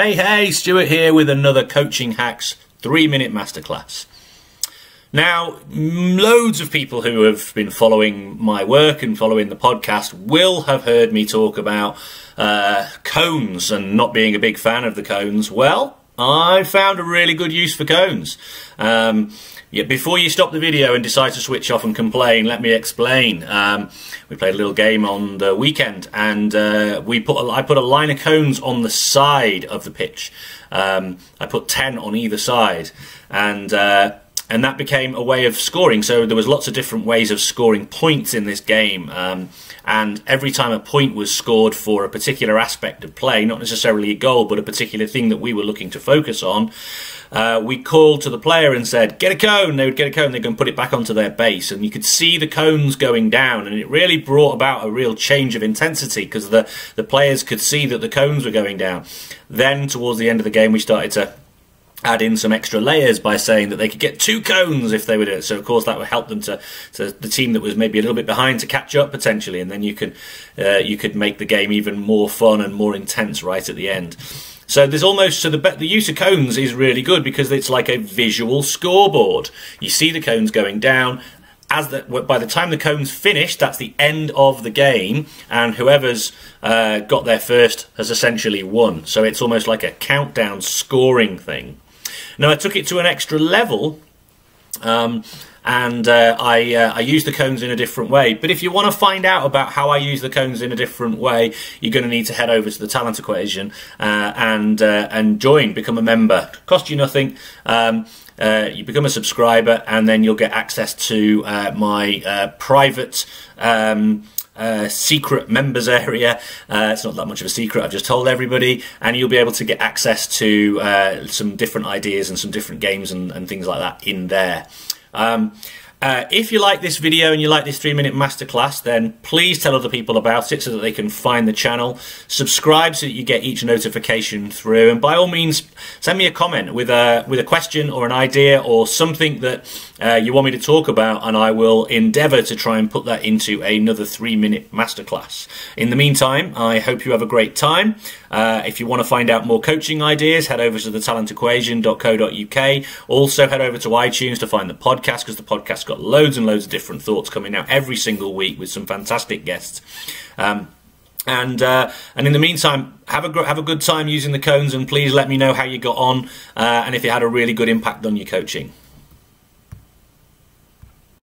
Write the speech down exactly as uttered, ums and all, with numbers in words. Hey, hey, Stuart here with another Coaching Hacks three minute Masterclass. Now, loads of people who have been following my work and following the podcast will have heard me talk about uh, cones and not being a big fan of the cones. Well, I found a really good use for cones. Um, yeah, before you stop the video and decide to switch off and complain, let me explain. Um, we played a little game on the weekend, and uh, we put a, I put a line of cones on the side of the pitch. Um, I put ten on either side, and uh, and that became a way of scoring. So there was lots of different ways of scoring points in this game, um, and every time a point was scored for a particular aspect of play, not necessarily a goal, but a particular thing that we were looking to focus on, Uh, we called to the player and said, get a cone. They would get a cone, they'd go and put it back onto their base, and you could see the cones going down, and it really brought about a real change of intensity because the, the players could see that the cones were going down. Then towards the end of the game we started to add in some extra layers by saying that they could get two cones if they would do it. So of course that would help them to, to the team that was maybe a little bit behind to catch up potentially, and then you could, uh, you could make the game even more fun and more intense right at the end. So there's almost, so the, the use of cones is really good because it's like a visual scoreboard. You see the cones going down. As the, by the time the cone's finished, that's the end of the game, and whoever's uh, got there first has essentially won. So it's almost like a countdown scoring thing. Now I took it to an extra level, um, and uh, I, uh, I use the cones in a different way. But if you want to find out about how I use the cones in a different way, you're going to need to head over to The Talent Equation uh, and, uh, and join, become a member. Cost you nothing. Um, uh, you become a subscriber, and then you'll get access to uh, my uh, private um, Uh, secret members area. Uh, it's not that much of a secret, I've just told everybody, and you'll be able to get access to uh, some different ideas and some different games and, and things like that in there. Um, uh, if you like this video and you like this three minute masterclass, then please tell other people about it so that they can find the channel. Subscribe so that you get each notification through, and by all means send me a comment with a, with a question or an idea or something that Uh, you want me to talk about, and I will endeavour to try and put that into another three minute masterclass. In the meantime, I hope you have a great time. Uh, if you want to find out more coaching ideas, head over to the talent equation dot co dot U K. Also head over to iTunes to find the podcast, because the podcast's got loads and loads of different thoughts coming out every single week with some fantastic guests. Um, And uh, and in the meantime, have a have a good time using the cones, and please let me know how you got on uh, and if it had a really good impact on your coaching.